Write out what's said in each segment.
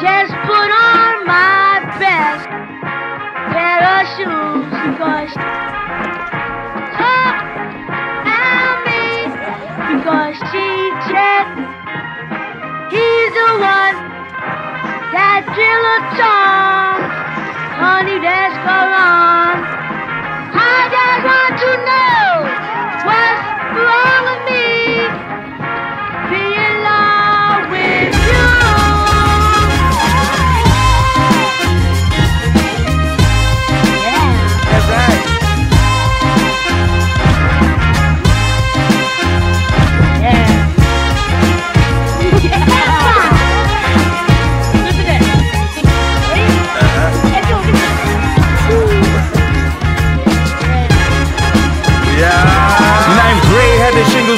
Just put on my best pair of shoes, 'cause talk and me, because she said he's the one that drill a tongue. Honey, let's go on. I just want to know what's wrong with me. Be in love with you.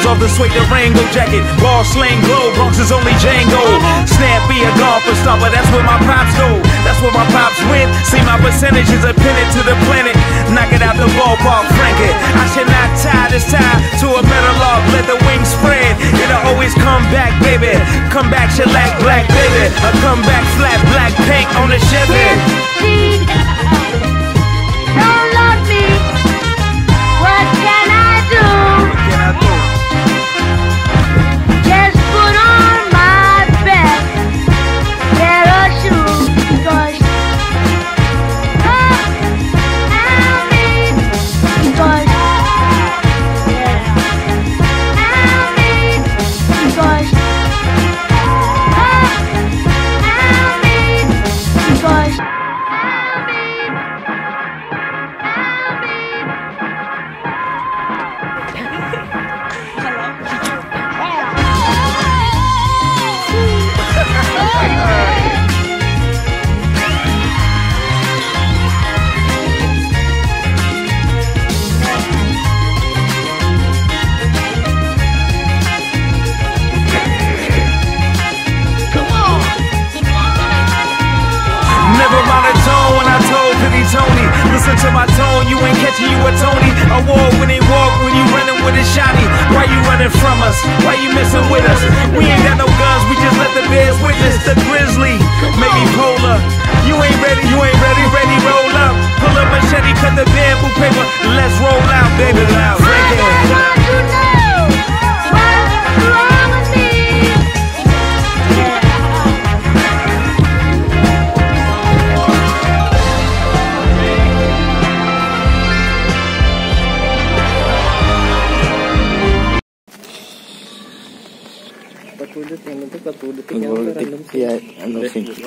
Of the suede Durango jacket, ball slang glow, Bronx is only Django. Snappy, a golfer stopper, that's where my pops go. That's where my pops went. See my percentages are pinned to the planet. Knock it out the ballpark, frank it. I should not tie this tie to a metal off. Let the wings spread. It'll always come back, baby. Come back, shellac, black, baby. A comeback, flat, black, pink on the Chevy. She don't love me. What can I do? What can I do? Listen to my tone, you ain't catching you a Tony Award when they walk, when you running with a shotty. Why you running from us? Why you messing with us? We ain't got no guns, we just let the bears witness. The grizzly, maybe polar. You ain't ready, ready, roll up. Pull a machete, cut the bamboo paper. Let's roll out, baby, loud. Iya, anu sih.